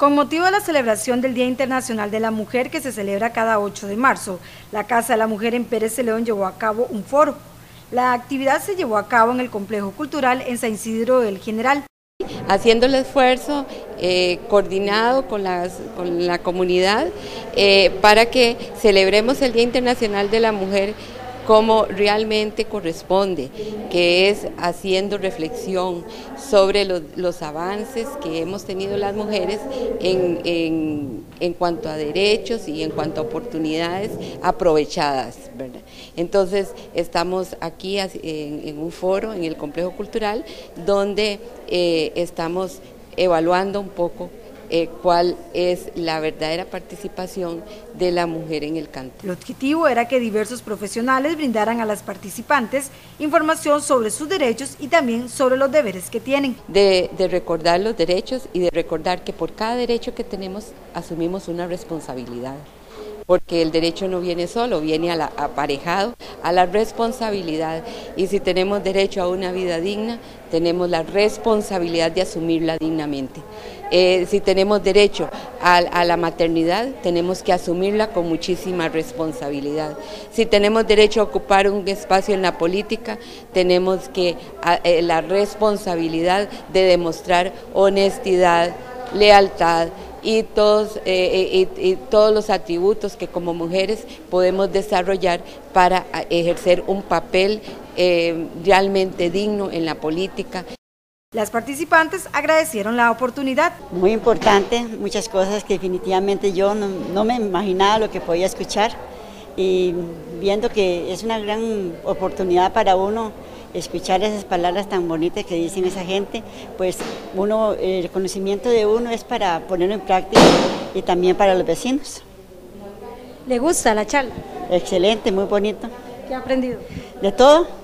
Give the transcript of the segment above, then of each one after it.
Con motivo de la celebración del Día Internacional de la Mujer, que se celebra cada 8 de marzo, la Casa de la Mujer en Pérez Zeledón llevó a cabo un foro. La actividad se llevó a cabo en el Complejo Cultural en San Isidro de El General. Haciendo el esfuerzo coordinado con la comunidad para que celebremos el Día Internacional de la Mujer como realmente corresponde, que es haciendo reflexión sobre los avances que hemos tenido las mujeres en cuanto a derechos y en cuanto a oportunidades aprovechadas, ¿verdad? Entonces estamos aquí en un foro en el Complejo Cultural donde estamos evaluando un poco cuál es la verdadera participación de la mujer en el canto. El objetivo era que diversos profesionales brindaran a las participantes información sobre sus derechos y también sobre los deberes que tienen. De recordar los derechos y de recordar que por cada derecho que tenemos asumimos una responsabilidad, porque el derecho no viene solo, viene aparejado a la responsabilidad, y si tenemos derecho a una vida digna, tenemos la responsabilidad de asumirla dignamente. Si tenemos derecho a la maternidad, tenemos que asumirla con muchísima responsabilidad. Si tenemos derecho a ocupar un espacio en la política, tenemos que la responsabilidad de demostrar honestidad, lealtad y todos los atributos que como mujeres podemos desarrollar para ejercer un papel realmente digno en la política. Las participantes agradecieron la oportunidad. Muy importante, muchas cosas que definitivamente yo no me imaginaba lo que podía escuchar, y viendo que es una gran oportunidad para uno escuchar esas palabras tan bonitas que dicen esa gente, pues uno, el conocimiento de uno es para ponerlo en práctica y también para los vecinos. ¿Le gusta la charla? Excelente, muy bonito. ¿Qué ha aprendido? De todo.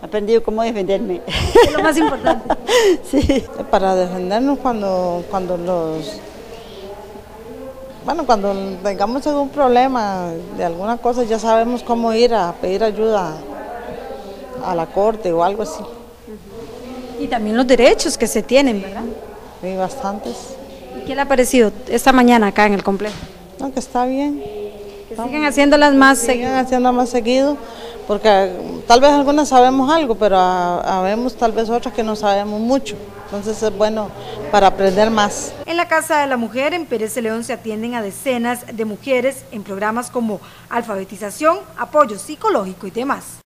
He aprendido cómo defenderme. Es lo más importante. Sí, para defendernos cuando tengamos algún problema de alguna cosa, ya sabemos cómo ir a pedir ayuda a la corte o algo así. Y también los derechos que se tienen, ¿verdad? Sí, bastantes. ¿Y qué le ha parecido esta mañana acá en el complejo? No, que está bien. Que sigan haciéndolas más seguido. Sigan haciéndolas más seguido, porque tal vez algunas sabemos algo, pero habemos tal vez otras que no sabemos mucho. Entonces es bueno para aprender más. En la Casa de la Mujer en Pérez Zeledón se atienden a decenas de mujeres en programas como alfabetización, apoyo psicológico y demás.